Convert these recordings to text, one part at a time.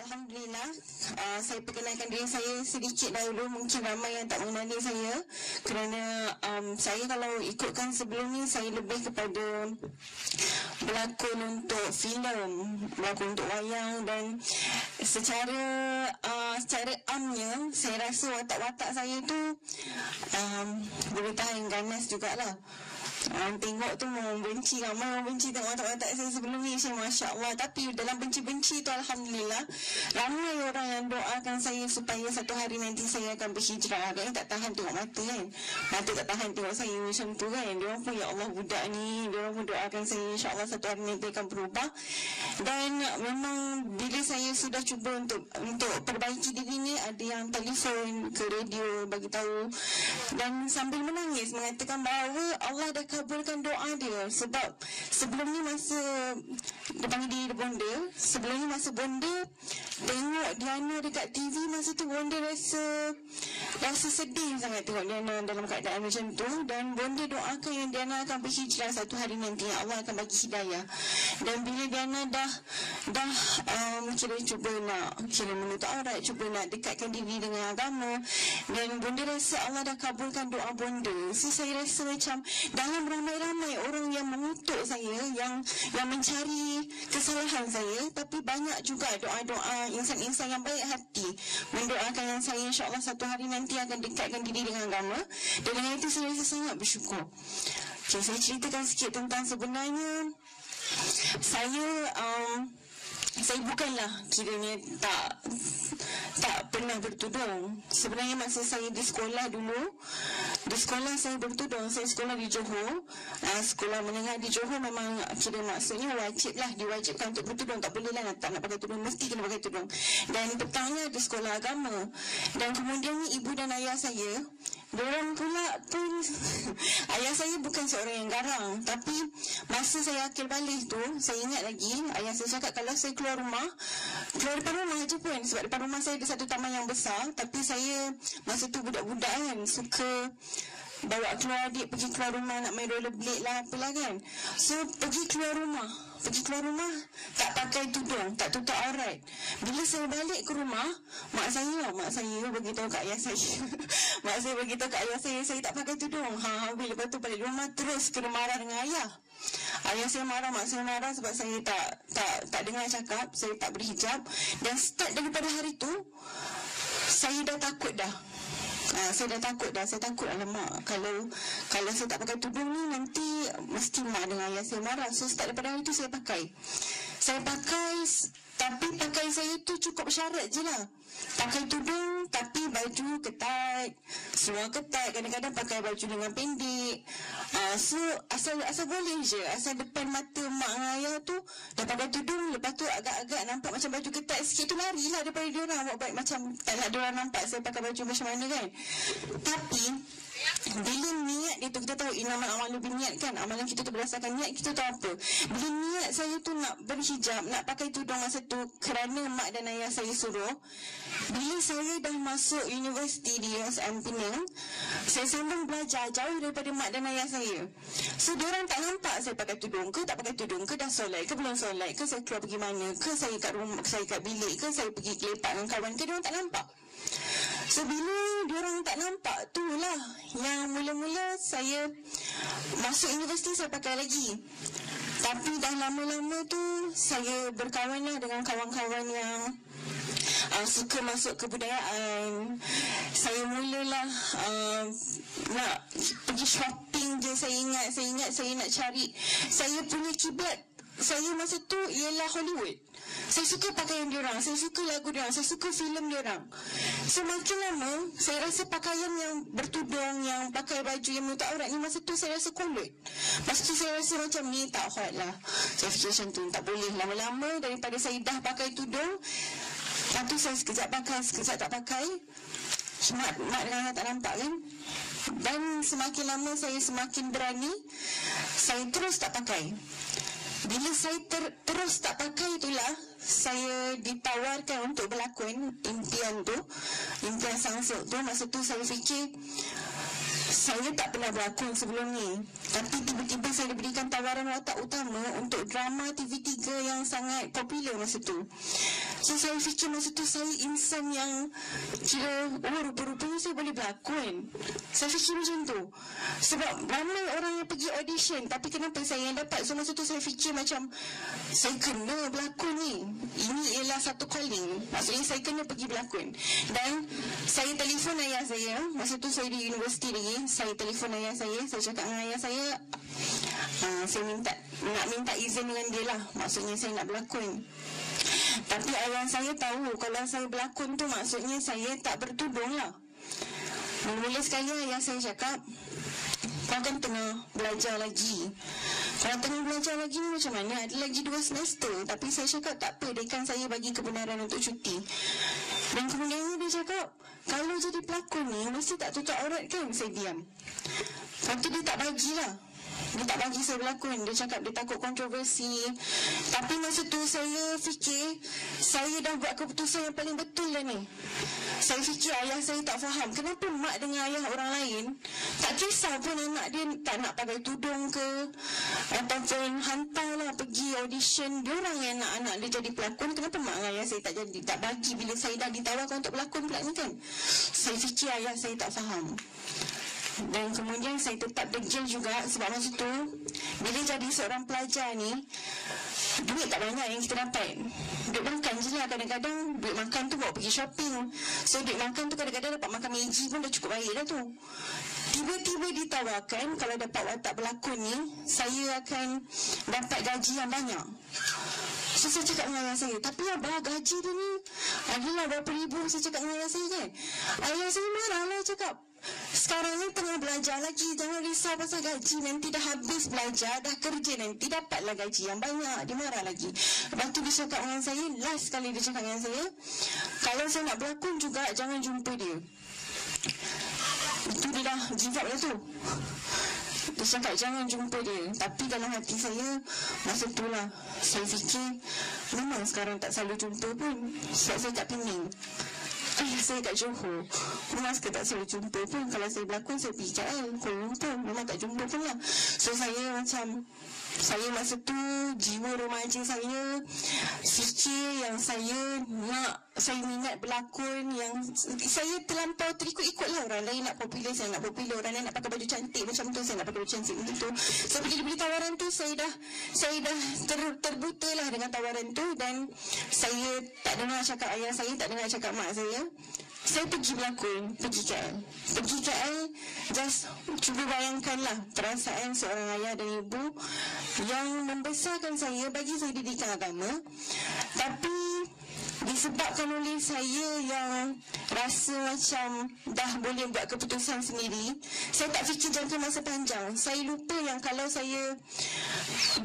Alhamdulillah, saya perkenalkan diri saya sedikit dahulu. Mungkin ramai yang tak mengenali saya kerana saya kalau ikutkan sebelum ni, saya lebih kepada berlakon untuk filem, berlakon untuk wayang. Dan secara amnya, saya rasa watak-watak saya tu beritahan ganas jugalah. Orang tengok tu membenci, ramai orang benci tengok watak-watak saya sebelum ni. Masya Allah. Tapi dalam benci-benci tu, Alhamdulillah, ramai orang yang doakan saya supaya satu hari nanti saya akan berhijrah. Kan tak tahan tengok mata kan, mata tak tahan tengok saya macam tu kan. Diorang pun, ya Allah, budak ni. Diorang pun doakan saya, insya-Allah satu hari nanti akan berubah. Dan memang bila saya sudah cuba untuk perbaiki diri ni, ada yang telefon ke radio bagi tahu, dan sambil menangis mengatakan bahawa Allah dah kabulkan doa dia. Sebab sebelum ni masa depan dia bonda, sebelum ni masa bonda tengok Diana dekat TV, masa tu bonda rasa sedih sangat tengok Diana dalam keadaan macam tu. Dan bonda doakan yang Diana akan berhijrah satu hari nanti, Allah akan bagi hidayah. Dan bila Diana dah cuba nak menutup aurat, cuba nak dekatkan diri dengan agama, dan bonda rasa Allah dah kabulkan doa bonda. So saya rasa macam dalam ramai-ramai orang yang mengutuk saya, yang mencari kesalahan saya, tapi banyak juga doa-doa insan-insan yang baik hati mendoakan yang saya insya-Allah satu hari nanti akan dekatkan diri dengan agama. Dan dengan itu saya rasa sangat bersyukur. Okay, saya ceritakan sikit tentang sebenarnya saya bukanlah kiranya tak pernah bertudung. Sebenarnya masa saya di sekolah dulu, di sekolah saya bertudung. Saya sekolah di Johor, sekolah menengah di Johor. Memang kira maksudnya wajib lah, diwajibkan untuk bertudung. Tak boleh lah tak nak pakai tudung, mesti kena pakai tudung. Dan petangnya di sekolah agama. Dan kemudian ibu dan ayah saya, diorang pula pun ayah saya bukan seorang yang garang, tapi masa saya akil balik tu, saya ingat lagi ayah saya cakap kalau saya keluar depan rumah je pun. Sebab depan rumah saya ada satu taman yang besar, tapi saya masa tu budak-budak kan, suka bawa keluar adik pergi keluar rumah, nak main rollerblade lah apalah kan. So pergi keluar rumah tak pakai tudung, tak tutup aurat. Bila saya balik ke rumah, mak saya beritahu kat ayah saya saya tak pakai tudung. Lepas tu balik rumah, terus kena marah dengan ayah saya marah, mak saya marah sebab saya tak dengar cakap, saya tak berhijab. Dan start daripada hari tu, saya dah takut dah. Saya takut alamak, kalau saya tak pakai tudung ni nanti mesti mak dengan ayah saya marah. So start daripada hari tu saya pakai, tapi pakai saya tu cukup syarat je lah. Pakai tudung tapi baju ketat, seluar ketat, kadang-kadang pakai baju dengan pendek. So asal boleh je, asal depan mata mak dengan ayah tu dah pakai tudung. Lepas tu agak-agak nampak macam baju ketat sikit tu, larilah daripada diorang. Buat baik macam tak nak diorang nampak saya pakai baju macam mana kan. Tapi bila niat dia tu, kita tahu innamal a'malu binniat kan, amalan kita tu berdasarkan niat. Kita tahu apa, bila niat saya tu nak berhijab, nak pakai tudung masa tu kerana mak dan ayah saya suruh. Bila saya dah masuk universiti di USM Penang, saya sambung belajar jauh daripada mak dan ayah saya. So diorang tak nampak saya pakai tudung ke tak pakai tudung ke, dah solat ke belum solat ke, saya keluar pergi mana ke, saya kat rumah, saya kat bilik ke, saya pergi kelepak dengan kawan ke, diorang tak nampak. So bila diorang tak nampak tu lah yang mula-mula saya masuk universiti saya pakai lagi. Tapi dah lama-lama tu saya berkawan lah dengan kawan-kawan yang suka masuk kebudayaan. Saya mulalah nak pergi shopping je. Saya ingat saya nak cari, saya punya kiblat saya masa tu ialah Hollywood. Saya suka pakaian diorang, saya suka lagu diorang, saya suka filem diorang. So makin lama saya rasa pakaian yang bertudung, yang pakai baju yang menutup aurat ni, masa tu saya rasa kolot. Masa tu saya rasa macam ni tak hot lah. Saya fikir macam tu, tak boleh. Lama-lama daripada saya dah pakai tudung, lepas tu saya sekejap pakai, sekejap tak pakai, mak dengan anak tak nampak kan. Dan semakin lama saya semakin berani, saya terus tak pakai. Bila saya terus tak pakai itulah saya ditawarkan untuk berlakon. Impian tu, impian sangsut tu, masa tu saya fikir saya tak pernah berlakon sebelum ni, tapi tiba-tiba saya diberikan tawaran watak utama untuk drama TV 3 yang sangat popular masa tu. So saya fikir masa tu saya insan yang kira rupa-rupanya saya boleh berlakon. Saya fikir macam tu. Sebab ramai orang yang pergi audition, tapi kenapa saya yang dapat? So masa tu saya fikir macam saya kena berlakon ni. Ini ialah satu calling. Maksudnya saya kena pergi berlakon. Dan saya telefon ayah saya. Masa tu saya di universiti lagi. Saya telefon ayah saya. Saya cakap dengan ayah saya, saya nak minta izin dengan dia lah. Maksudnya saya nak berlakon. Tapi ayah saya tahu kalau saya berlakon tu maksudnya saya tak bertudung lah. Mula sekali ayah saya cakap, kau kan tengah belajar lagi. Kalau tengah belajar lagi ni macam mana? Ada lagi 2 semester. Tapi saya cakap tak apa, dekan saya bagi kebenaran untuk cuti. Dan kemudian dia cakap, kalau jadi pelakon ni mesti tak tutup aurat kan? Saya diam. Lepas tu dia tak bagilah. Dia tak bagi saya berlakon. Dia cakap dia takut kontroversi. Tapi masa tu saya fikir saya dah buat keputusan yang paling betul dah ni. Saya fikir ayah saya tak faham kenapa mak dengan ayah orang lain tak kisah pun anak dia tak nak pakai tudung ke, ataupun hantarlah pergi audition. Diorang yang anak-anak dia jadi pelakon. Kenapa mak dengan ayah saya tak jadi, tak bagi bila saya dah ditawarkan untuk berlakon pula ni kan? Saya fikir ayah saya tak faham. Dan kemudian saya tetap degil juga. Sebab masa tu bila jadi seorang pelajar ni, duit tak banyak yang kita dapat. Duit makan je lah. Kadang-kadang duit makan tu bawa pergi shopping. So duit makan tu kadang-kadang dapat makan meji pun dah cukup baik dah tu. Tiba-tiba ditawarkan kalau dapat watak berlakon ni, saya akan dapat gaji yang banyak. So saya cakap dengan ayah saya, tapi abah gaji dia ni adalah berapa ribu. Saya cakap dengan ayah saya kan. Ayah saya marah lah, cakap sekarang ni tengah belajar lagi, jangan risau pasal gaji. Nanti dah habis belajar, dah kerja nanti dapatlah gaji yang banyak. Dia marah lagi. Lepas tu dia cakap dengan saya, last sekali dia cakap dengan saya, kalau saya nak berlakon juga jangan jumpa dia. Itu dia dah give up lah tu. Dia cakap jangan jumpa dia. Tapi dalam hati saya masa tu lah saya fikir memang sekarang tak selalu jumpa pun. Sebab saya tak pening. Ayah saya kat Johor, memang tak selalu jumpa pun. Kalau saya berlakon saya pergi KL, Kuala Lumpur, memang tak jumpa pun lah. So saya macam, saya masa tu jiwa remaja saya fikir yang saya nak, saya minat berlakon, yang saya terlampau terikut-ikut lah. Orang lain nak popular, saya nak popular. Orang lain nak pakai baju cantik macam tu, saya nak pakai baju cantik macam tu. So bila beli tawaran tu, saya dah terbuta lah dengan tawaran tu. Dan saya tak dengar cakap ayah saya, tak dengar cakap mak saya. Saya pergi berlakon, pergi KL. Pergi KL, just cuba bayangkanlah perasaan seorang ayah dan ibu yang membesarkan saya, bagi saya didikan agama. Tapi disebabkan oleh saya yang rasa macam dah boleh buat keputusan sendiri, saya tak fikir jangka masa panjang. Saya lupa yang kalau saya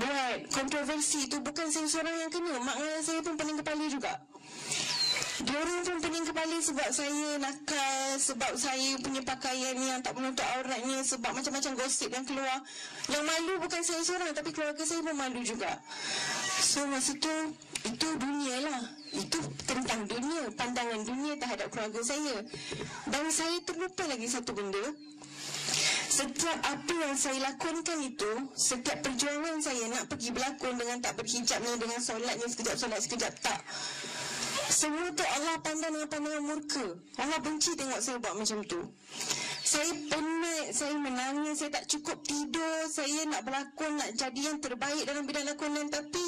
buat kontroversi tu, bukan saya seorang yang kena. Mak ayah saya pun pening kepala juga. Diorang pun pening kepala sebab saya nakal, sebab saya punya pakaian yang tak menutup auratnya, sebab macam-macam gosip yang keluar. Yang malu bukan saya seorang, tapi keluarga saya pun malu juga. So masa tu, itu dunia lah. Itu tentang dunia, pandangan dunia terhadap keluarga saya. Dan saya terlupa lagi satu benda. Setiap apa yang saya lakonkan itu, setiap perjuangan saya nak pergi berlakon dengan tak berhijab ni, dengan solatnya sekejap solat, sekejap tak, semua tu Allah pandang dengan pandangan murka. Allah benci tengok saya buat macam tu. Saya penat, saya menangis, saya tak cukup tidur. Saya nak berlakon, nak jadi yang terbaik dalam bidang lakonan. Tapi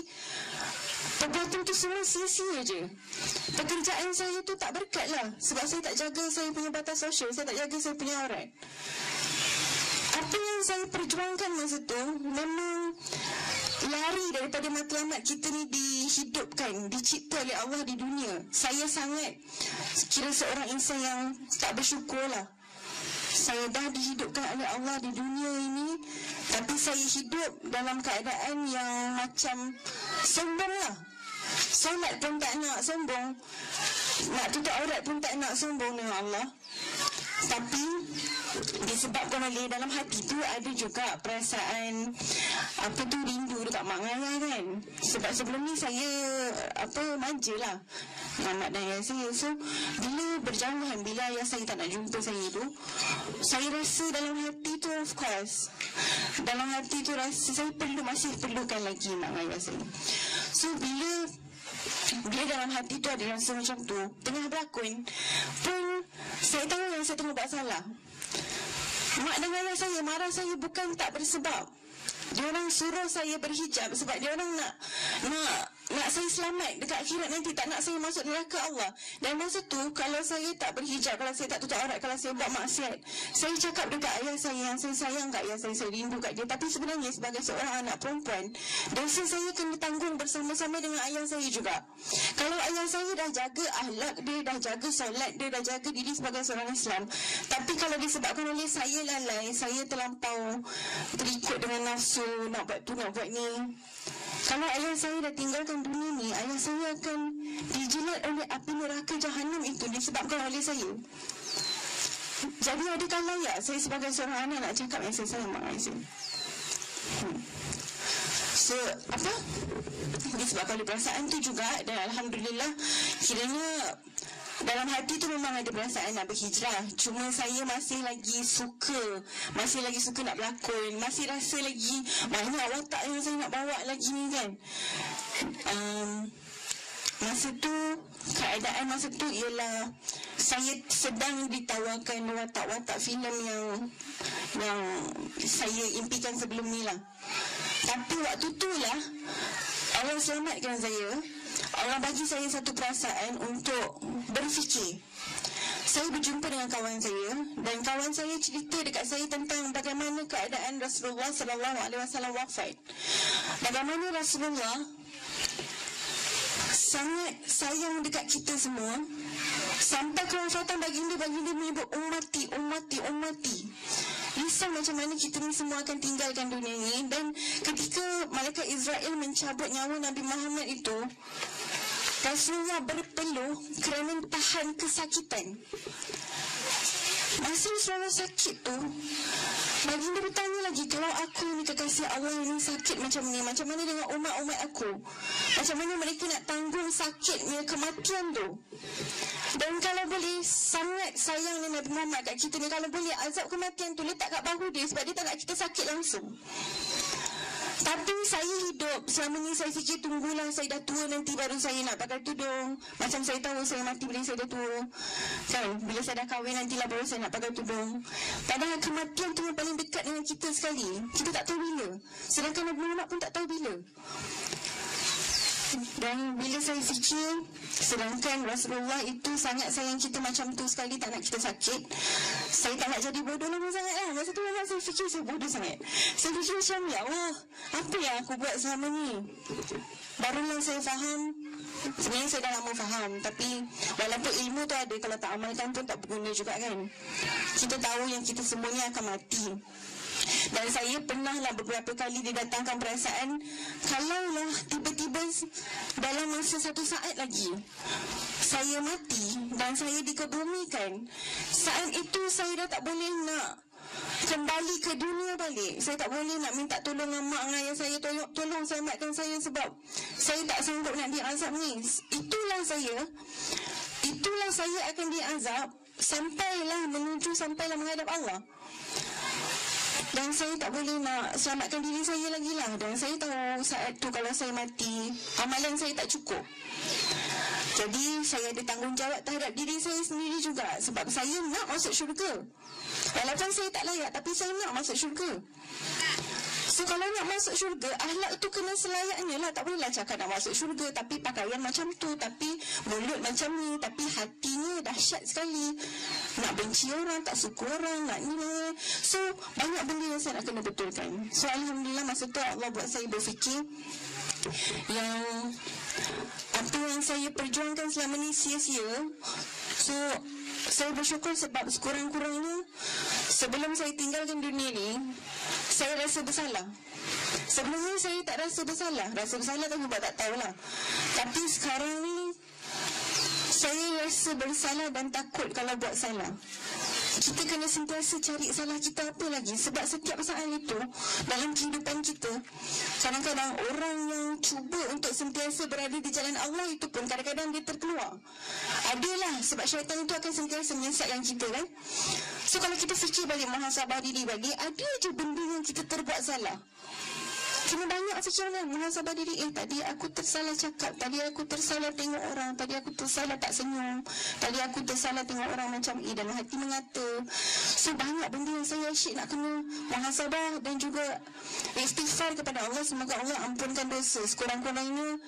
perbuatan tu semua sia-sia je. Pekerjaan saya tu tak berkat lah. Sebab saya tak jaga saya punya batas sosial, saya tak jaga saya punya aurat. Apa yang saya perjuangkan masa tu memang lari daripada matlamat kita ni dihidupkan, dicipta oleh Allah di dunia. Saya sangat kira seorang insan yang tak bersyukur lah. Saya dah dihidupkan oleh Allah di dunia ini, tapi saya hidup dalam keadaan yang macam sombong lah. Solat pun tak nak sombong, nak tutup aurat pun tak nak sombong dengan Allah. Tapi disebabkan oleh dalam hati tu ada juga perasaan apa tu, rindu dekat mak ayah kan. Sebab sebelum ni saya apa manjalah anak dan ayah saya. So bila berjauhan, bila ayah saya tak nak jumpa saya tu, saya rasa dalam hati tu, of course, dalam hati tu rasa saya perlu, masih perlukan lagi mak ayah saya. So bila Bila dalam hati tu ada rasa macam tu tengah berlakon pun, saya tahu yang saya tengah buat salah. Mak dan ayah saya marah saya bukan tak bersebab. Diorang suruh saya berhijab sebab diorang nak saya selamat dekat akhirat nanti, tak nak saya masuk neraka Allah. Dan masa tu kalau saya tak berhijab, kalau saya tak tutup aurat, kalau saya buat maksiat, saya cakap dekat ayah saya yang saya sayang kat ayah saya rindu kat dia. Tapi sebenarnya sebagai seorang anak perempuan, dosa saya kena tanggung bersama-sama dengan ayah saya juga. Kalau ayah saya dah jaga ahlak, dia dah jaga solat, dia dah jaga diri sebagai seorang Islam, tapi kalau disebabkan oleh saya lalai, saya terlampau terikut dengan nafsu, nak buat tu, nak buat ni, kalau ayah saya dah tinggalkan dunia ni, ayah saya akan dijilat oleh api neraka jahanam itu disebabkan oleh saya. Jadi adakah layak saya sebagai seorang anak nak cakap yang saya sayang mak saya? So, apa? Disebabkan oleh perasaan tu juga. Dan Alhamdulillah, kiranya dalam hati tu memang ada perasaan nak berhijrah. Cuma saya masih lagi suka nak berlakon, masih rasa lagi banyak watak yang saya nak bawa lagi ni kan. Masa tu, keadaan masa tu ialah saya sedang ditawarkan watak-watak filem yang saya impikan sebelum ni lah. Tapi waktu tu lah Allah selamatkan saya. Allah bagi saya satu perasaan untuk berfikir. Saya berjumpa dengan kawan saya, dan kawan saya cerita dekat saya tentang bagaimana keadaan Rasulullah SAW wafat. Bagaimana Rasulullah sangat sayang dekat kita semua, sampai kewafatan baginda menyebut ummati, ummati, ummati. Risau macam mana kita ni semua akan tinggalkan dunia ni. Dan ketika malaikat Israel mencabut nyawa Nabi Muhammad itu, Rasulullah berpeluh kerana tahan kesakitan. Masa Rasulullah sakit tu, baginda bertanya lagi, kalau aku ni kekasih Allah ni sakit macam ni, macam mana dengan umat-umat aku? Macam mana mereka nak tanggung sakitnya kematian tu? Dan kalau boleh, sangat sayangnya Nabi Muhammad kat kita ni, kalau boleh azab kematian tu letak kat bahu dia, sebab dia tak nak kita sakit langsung. Tapi saya hidup, selama ni saya fikir tunggulah saya dah tua nanti baru saya nak pakai tudung. Macam saya tahu saya mati bila saya dah tua kan, bila saya dah kahwin nantilah baru saya nak pakai tudung. Padahal kematian tu yang paling dekat dengan kita sekali. Kita tak tahu bila, sedangkan Nabi Muhammad pun tak tahu bila. Dan bila saya fikir, sedangkan Rasulullah itu sangat sayang kita macam tu sekali, tak nak kita sakit, saya tak nak jadi bodoh lama sangat lah. Masa tu memang saya fikir saya bodoh sangat. Saya fikir macam, ya Allah, apa yang aku buat selama ni? Barulah saya faham. Sebenarnya saya dah lama faham, tapi walaupun ilmu tu ada, kalau tak amalkan pun tak berguna juga kan. Kita tahu yang kita semuanya akan mati. Dan saya pernahlah beberapa kali didatangkan perasaan, kalaulah tiba-tiba dalam masa satu saat lagi saya mati dan saya dikebumikan, saat itu saya dah tak boleh nak kembali ke dunia balik. Saya tak boleh nak minta tolong dengan mak dan ayah saya, tolong selamatkan saya sebab saya tak sanggup nak diazab ni. Itulah saya akan diazab sampailah menghadap Allah. Dan saya tak boleh nak selamatkan diri saya lagi lah. Dan saya tahu saat tu kalau saya mati, amalan saya tak cukup. Jadi saya ada tanggungjawab terhadap diri saya sendiri juga, sebab saya nak masuk syurga. Walaupun saya tak layak, tapi saya nak masuk syurga. So kalau nak masuk syurga, ahlak tu kena selayaknya lah. Tak bolehlah cakap nak masuk syurga tapi pakaian macam tu, tapi mulut macam ni, tapi hatinya dahsyat sekali, nak benci orang, tak suka orang, nak ni. So banyak benda yang saya nak kena betulkan. So Alhamdulillah masa tu Allah buat saya berfikir yang apa yang saya perjuangkan selama ni sia-sia. So saya bersyukur sebab sekurang-kurangnya sebelum saya tinggalkan dunia ni, saya rasa bersalah. Sebelumnya saya tak rasa bersalah. Rasa bersalah tapi buat tak tahulah. Tapi sekarang ni saya rasa bersalah dan takut kalau buat salah. Kita kena sentiasa cari salah kita apa lagi, sebab setiap saat itu dalam kehidupan kita, kadang-kadang orang yang cuba untuk sentiasa berada di jalan Allah itu pun kadang-kadang dia terkeluar. Adalah sebab syaitan itu akan sentiasa menyesatkan kita kan. So kalau kita fikir balik, muhasabah diri balik, ada je benda yang kita terbuat salah. Kena banyak secara muhasabah diri. Tadi aku tersalah cakap, tadi aku tersalah tengok orang, tadi aku tersalah tak senyum, tadi aku tersalah tengok orang macam ini, dalam hati mengata. So banyak benda yang saya asyik nak kena muhasabah dan juga istighfar kepada Allah. Semoga Allah ampunkan dosa. Sekurang-kurangnya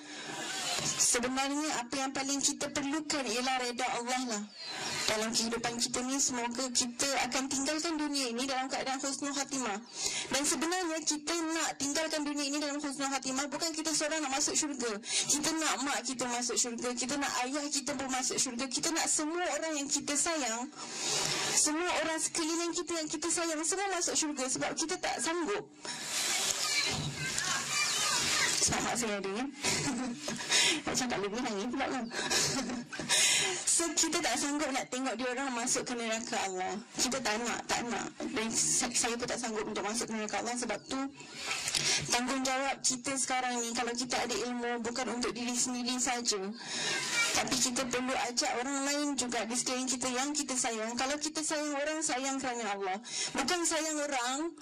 sebenarnya apa yang paling kita perlukan ialah reda Allah lah dalam kehidupan kita ni. Semoga kita akan tinggalkan dunia ini dalam keadaan husnul khatimah. Dan sebenarnya kita nak tinggalkan dunia ini dalam husnul khatimah, bukan kita seorang nak masuk syurga. Kita nak mak kita masuk syurga, kita nak ayah kita pun masuk syurga, kita nak semua orang yang kita sayang, semua orang sekeliling kita yang kita sayang, semua masuk syurga. Sebab kita tak sanggup. Sebab hak saya ada, ya? Nak cakap lebih nangis pula kan. So kita tak sanggup nak tengok dia orang masuk ke neraka Allah. Kita tak nak. Dan saya pun tak sanggup untuk masuk ke neraka Allah. Sebab tu tanggungjawab kita sekarang ni, kalau kita ada ilmu, bukan untuk diri sendiri saja, tapi kita perlu ajak orang lain juga di sekeliling kita yang kita sayang. Kalau kita sayang orang, sayang kerana Allah. Bukan sayang orang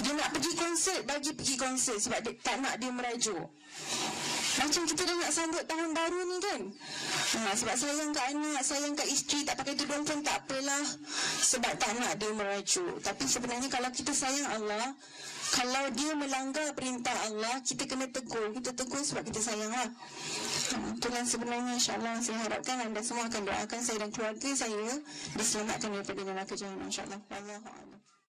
dia nak pergi konsert, bagi pergi konsert sebab dia tak nak dia merajuk. Macam kita dah nak sambut tahun baru ni kan, sebab sayang kat anak, sayang kat isteri, tak pakai tudung pun tak apalah, sebab tak nak dia merajuk. Tapi sebenarnya kalau kita sayang Allah, kalau dia melanggar perintah Allah, kita kena tegur. Kita tegur sebab kita sayang lah. Itulah sebenarnya. InsyaAllah saya harapkan anda semua akan doakan saya dan keluarga saya diselamatkan daripada neraka jahanam, InsyaAllah. Wallahu a'lam.